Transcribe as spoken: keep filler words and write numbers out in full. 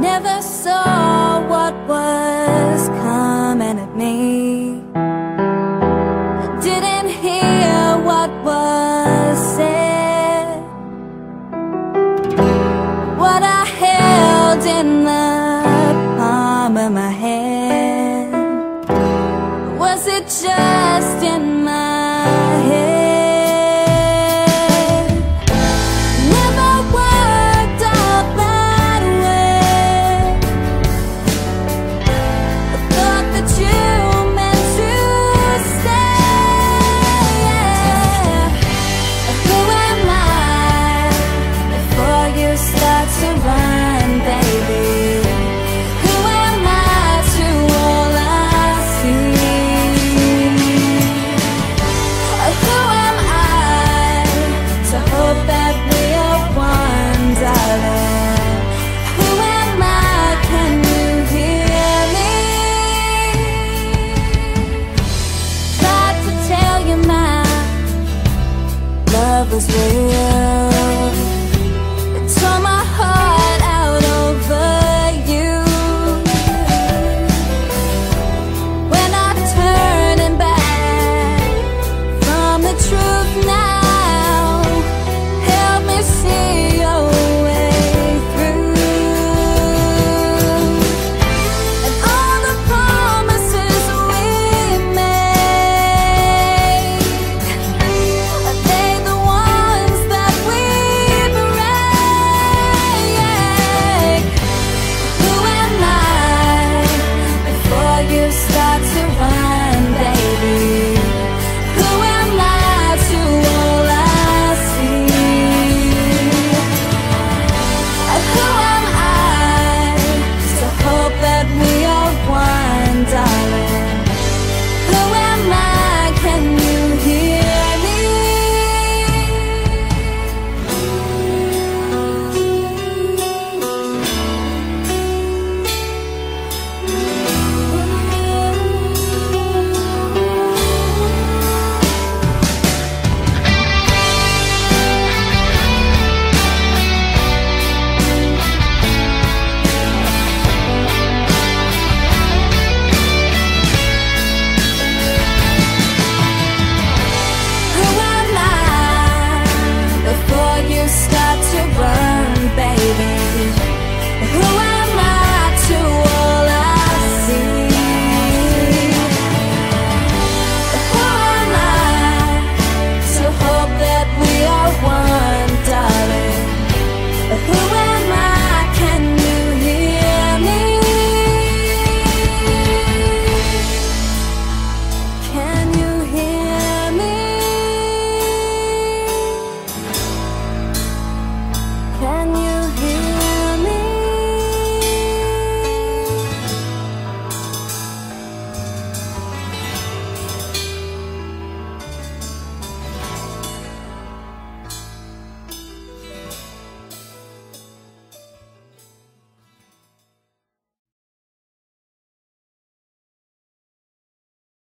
Never saw what was coming at me. Didn't hear what was said. What I held in the